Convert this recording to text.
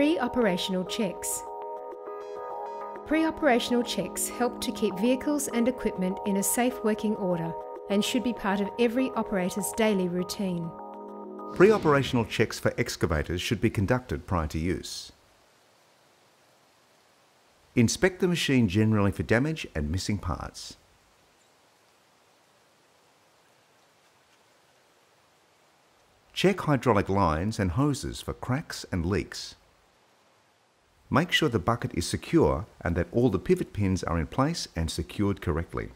Pre-operational checks. Pre-operational checks help to keep vehicles and equipment in a safe working order and should be part of every operator's daily routine. Pre-operational checks for excavators should be conducted prior to use. Inspect the machine generally for damage and missing parts. Check hydraulic lines and hoses for cracks and leaks. Make sure the bucket is secure and that all the pivot pins are in place and secured correctly.